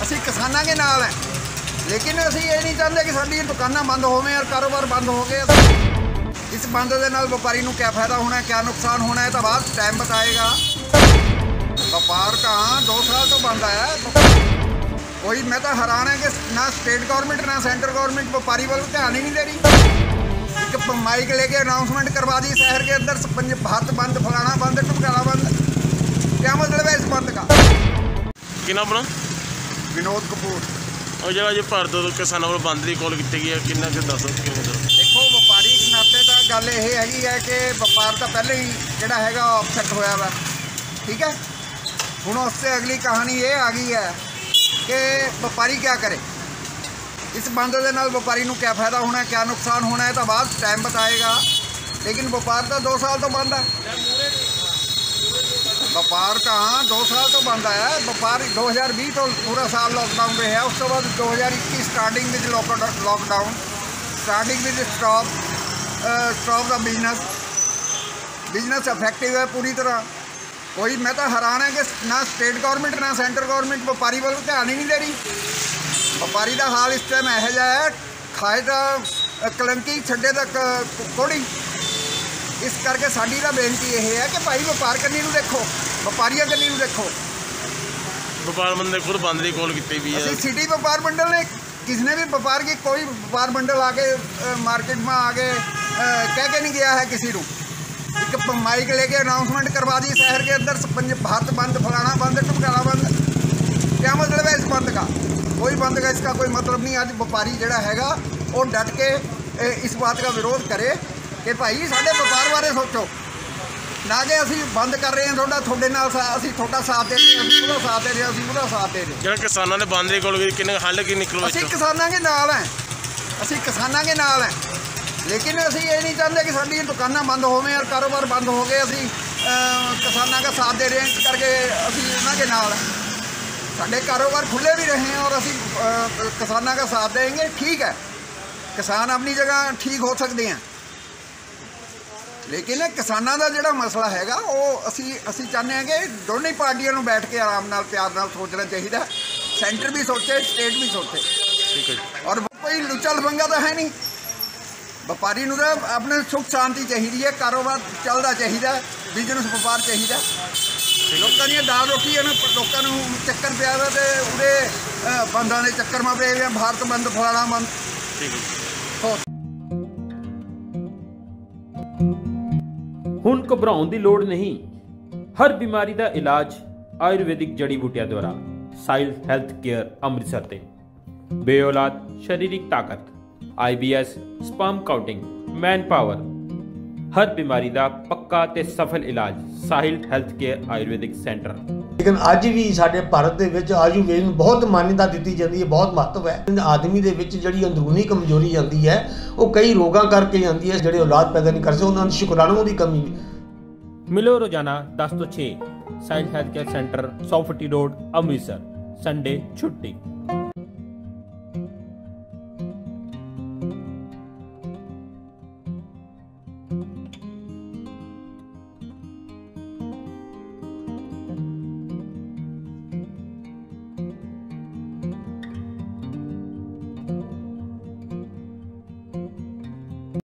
असं किसानों के नाल हैं, लेकिन असं ये नहीं चाहते कि साडी दुकानां बंद होवे और कारोबार बंद हो गए। इस बंद के नाल व्यापारी को क्या फायदा होना है, क्या नुकसान होना है, तो बाद टाइम बताएगा। व्यापार कहाँ 2 साल तो बंद है। कोई मैं तो हैरान है कि ना स्टेट गवर्नमेंट ना सेंटर गवर्नमेंट व्यापारी वाल ध्यान ही नहीं दे रही। एक माइक लेके अनाउंसमेंट करवा दी शहर के अंदर भारत बंद, फलाना बंद, टुकाना बंद, क्या मतलब है इस बंद का। कि अपना विनोद कपूर और जरा जो भारत तो किसानों को बंद की कॉल की गई है कि दस क्यों दो। देखो व्यापारी नाते तो गल ये हैगी है कि व्यापार तो पहले ही जोड़ा है अपसेट होया वा, ठीक है। हूँ उससे अगली कहानी ये आ गई है कि व्यापारी क्या करे। इस बंद के नाल व्यापारी को क्या फायदा होना है, क्या नुकसान होना है, तो बाद टाइम बताएगा। लेकिन व्यापार तो 2 साल तो बंद है। व्यापार कहाँ 2 साल तो बंद है। व्यापार 2020 तो पूरा साल लॉकडाउन रहा है। उस तो बाद 2021 स्टार्टिंग विच लॉकडाउन, स्टार्टिंग विच स्टॉप का बिजनेस अफेक्टिव है पूरी तरह। कोई मैं तो हैरान है कि ना स्टेट गवर्नमेंट ना सेंटर गवर्नमेंट व्यापारी वालों ध्यान ही नहीं दे रही। व्यापारी का हाल इस टाइम यह जहा है, खाए तो कलंकी छड्डे तक कोड़ी। इस करके साड़ी का बेनती यह है कि भाई व्यापार करनी देखो, व्यापारिया करनी देखो। व्यापार मंडल खुद बंद की कॉल की भी है। सिटी व्यापार मंडल ने किसी ने भी व्यापार की कोई व्यापार मंडल आके मार्केट में आके कह के नहीं गया है किसी को। एक माइक लेके अनाउंसमेंट करवा दी शहर के अंदर भारत बंद, फलाना बंद, टुकाना बंद, क्या मतलब है इस बंद का। कोई बंद का इसका कोई मतलब नहीं। आज व्यापारी जोड़ा है वो डट के इस बात का विरोध करे कि भाई साढ़े व्यापार बारे सोचो, ना कि असी बंद कर रहे हैं थोड़े नाल असी थोड़ा साथ दे रहे हैं, असी पूरा साथ दे रहे हैं, असी पूरा साथ दे रहे हैं। जो किसानों ने बंद की कोल किन्ने हल की निकलो, असी किसानों के नाल हैं, असी किसानों के नाल हैं, लेकिन असी ये नहीं चाहते कि साडी दुकानां बंद होवें और कारोबार बंद हो गए। असी किसानों का साथ दे रहे हैं, इस करके असी इन्हां के नाल हैं। साडे कारोबार खुले भी रहे हैं और असी किसानों का साथ देंगे, ठीक है। किसान अपनी जगह ठीक हो सकते हैं, लेकिन किसानों का जोड़ा मसला है वो असी चाहते हैं कि दोनों पार्टियों को बैठ के आराम नाल प्यार नाल सोचना चाहिए। सेंटर भी सोचे, स्टेट भी सोचे, ठीक है। और कोई लुचा लफंगा तो है नहीं। व्यापारी को तो अपने सुख शांति चाहिए है, कारोबार चलता चाहिए, बिजनेस व्यापार चाहिए। लोगों की दाल रोटी है ना, लोगों चक्कर पिया तो उरे बंदा ने चक्कर में पे भारत बंद, फलाना बंद, ठीक है। ਹੁਣ ਘਬਰਾਉਣ ਦੀ ਲੋੜ ਨਹੀਂ। ਹਰ ਬਿਮਾਰੀ ਦਾ ਇਲਾਜ ਆਯੁਰਵੈਦਿਕ ਜੜੀ ਬੂਟੀਆਂ ਦੁਆਰਾ ਸਾਇਲ ਹੈਲਥ ਕੇਅਰ ਅੰਮ੍ਰਿਤਸਰ ਤੇ। ਬੇਔਲਾਦ ਸਰੀਰਕ ਤਾਕਤ, IBS, sperm counting, man power, ਹਰ ਬਿਮਾਰੀ ਦਾ ਪੱਕਾ ਤੇ ਸਫਲ ਇਲਾਜ soil health care Ayurvedic centre. ਲੇਕਿਨ ਅੱਜ ਵੀ ਸਾਡੇ ਭਾਰਤ ਦੇ ਵਿੱਚ ਆਯੁਰਵੇਦ ਨੂੰ ਬਹੁਤ ਮਾਨਤਾ ਦਿੱਤੀ ਜਾਂਦੀ ਹੈ, ਬਹੁਤ ਮਹੱਤਵ ਹੈ। ਆਦਮੀ ਦੇ ਵਿੱਚ ਜਿਹੜੀ ਅੰਦਰੂਨੀ ਕਮਜ਼ੋਰੀ ਆਉਂਦੀ ਹੈ ਉਹ ਕਈ ਰੋਗਾਂ ਕਰਕੇ ਆਉਂਦੀ ਹੈ, ਜਿਹੜੇ ਔਲਾਦ ਪੈਦਾ ਨਹੀਂ ਕਰਦੇ ਉਹਨਾਂ ਨੂੰ ਸ਼ੁਕਰਾਣੂਆਂ ਦੀ ਕਮੀ। ਮਿਲੋ ਰੋਜ਼ਾਨਾ 10 ਤੋਂ 6 ਸਾਇਲ ਹੈਲਥ ਕੇਅਰ ਸੈਂਟਰ 100 ਫੱਟੀ ਰੋਡ ਅੰਮ੍ਰਿਤਸਰ। ਸੰਡੇ ਛੁੱਟੀ।